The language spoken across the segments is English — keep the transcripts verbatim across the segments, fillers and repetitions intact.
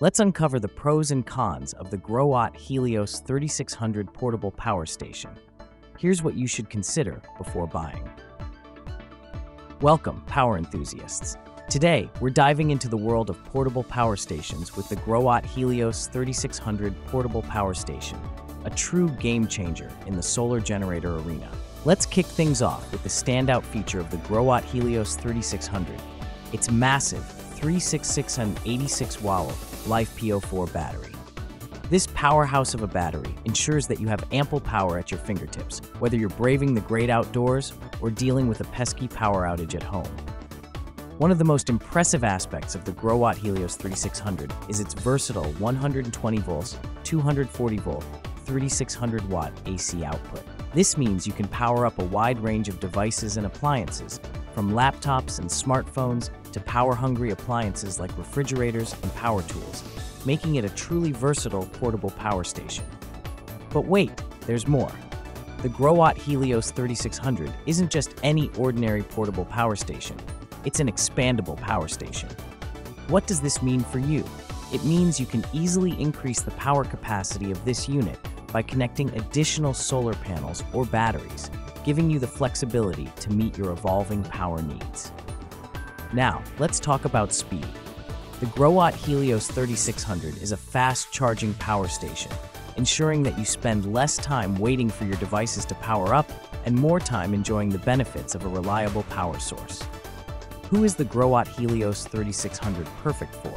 Let's uncover the pros and cons of the Growatt Helios thirty-six hundred portable power station. Here's what you should consider before buying. Welcome, power enthusiasts. Today, we're diving into the world of portable power stations with the Growatt Helios thirty-six hundred portable power station, a true game changer in the solar generator arena. Let's kick things off with the standout feature of the Growatt Helios thirty-six hundred, its massive three thousand six hundred eighty-six watt LiFePO four battery. This powerhouse of a battery ensures that you have ample power at your fingertips, whether you're braving the great outdoors or dealing with a pesky power outage at home. One of the most impressive aspects of the Growatt Helios thirty-six hundred is its versatile one hundred twenty volts, two hundred forty volt, thirty-six hundred watt A C output. This means you can power up a wide range of devices and appliances, from laptops and smartphones to power-hungry appliances like refrigerators and power tools, making it a truly versatile portable power station. But wait, there's more. The Growatt Helios thirty-six hundred isn't just any ordinary portable power station, it's an expandable power station. What does this mean for you? It means you can easily increase the power capacity of this unit by connecting additional solar panels or batteries, giving you the flexibility to meet your evolving power needs. Now, let's talk about speed. The Growatt Helios thirty-six hundred is a fast-charging power station, ensuring that you spend less time waiting for your devices to power up and more time enjoying the benefits of a reliable power source. Who is the Growatt Helios thirty-six hundred perfect for?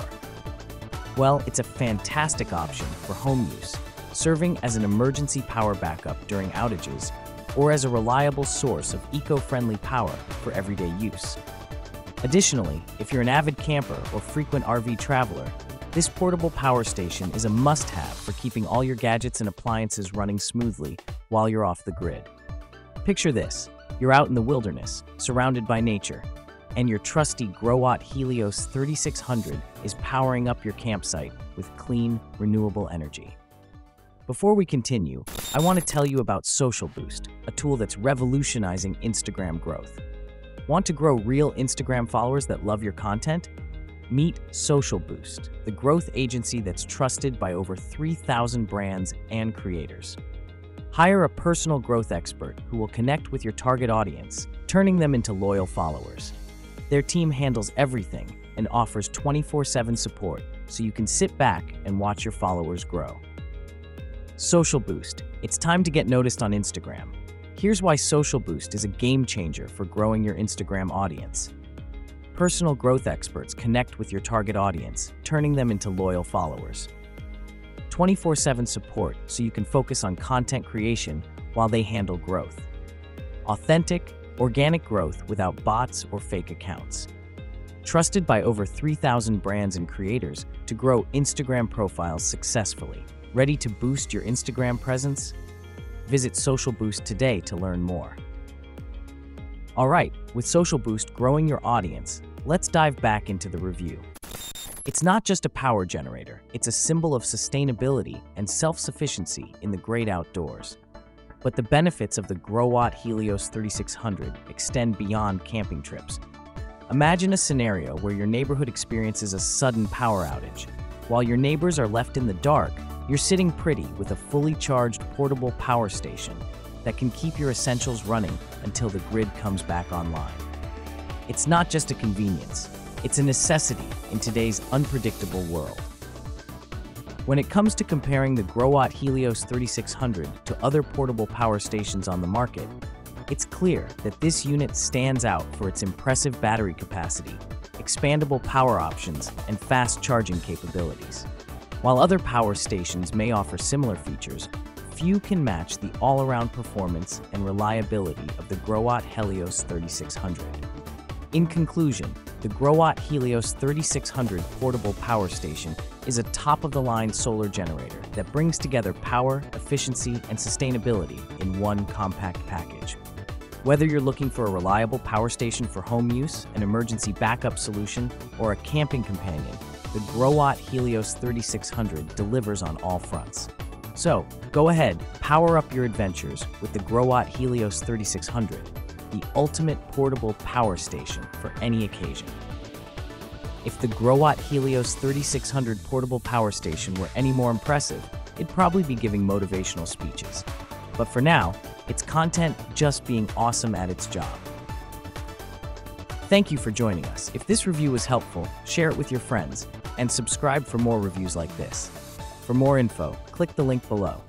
Well, it's a fantastic option for home use, serving as an emergency power backup during outages or as a reliable source of eco-friendly power for everyday use. Additionally, if you're an avid camper or frequent R V traveler, this portable power station is a must-have for keeping all your gadgets and appliances running smoothly while you're off the grid. Picture this: you're out in the wilderness, surrounded by nature, and your trusty Growatt Helios thirty-six hundred is powering up your campsite with clean, renewable energy. Before we continue, I want to tell you about Social Boost, a tool that's revolutionizing Instagram growth. Want to grow real Instagram followers that love your content? Meet Social Boost, the growth agency that's trusted by over three thousand brands and creators. Hire a personal growth expert who will connect with your target audience, turning them into loyal followers. Their team handles everything and offers twenty-four seven support, so you can sit back and watch your followers grow. Social Boost, it's time to get noticed on Instagram. Here's why Social Boost is a game changer for growing your Instagram audience. Personal growth experts connect with your target audience, turning them into loyal followers. twenty-four seven support, so you can focus on content creation while they handle growth. Authentic, organic growth without bots or fake accounts. Trusted by over three thousand brands and creators to grow Instagram profiles successfully. Ready to boost your Instagram presence? Visit Social Boost today to learn more. All right, with Social Boost growing your audience, let's dive back into the review. It's not just a power generator, it's a symbol of sustainability and self-sufficiency in the great outdoors. But the benefits of the Growatt Helios thirty-six hundred extend beyond camping trips. Imagine a scenario where your neighborhood experiences a sudden power outage. While your neighbors are left in the dark, you're sitting pretty with a fully charged portable power station that can keep your essentials running until the grid comes back online. It's not just a convenience, it's a necessity in today's unpredictable world. When it comes to comparing the Growatt Helios thirty-six hundred to other portable power stations on the market, it's clear that this unit stands out for its impressive battery capacity, expandable power options, and fast charging capabilities. While other power stations may offer similar features, few can match the all-around performance and reliability of the Growatt Helios thirty-six hundred. In conclusion, the Growatt Helios thirty-six hundred portable power station is a top-of-the-line solar generator that brings together power, efficiency, and sustainability in one compact package. Whether you're looking for a reliable power station for home use, an emergency backup solution, or a camping companion, the Growatt Helios thirty-six hundred delivers on all fronts. So, go ahead, power up your adventures with the Growatt Helios thirty-six hundred, the ultimate portable power station for any occasion. If the Growatt Helios thirty-six hundred portable power station were any more impressive, it'd probably be giving motivational speeches. But for now, it's content just being awesome at its job. Thank you for joining us. If this review was helpful, share it with your friends, and subscribe for more reviews like this. For more info, click the link below.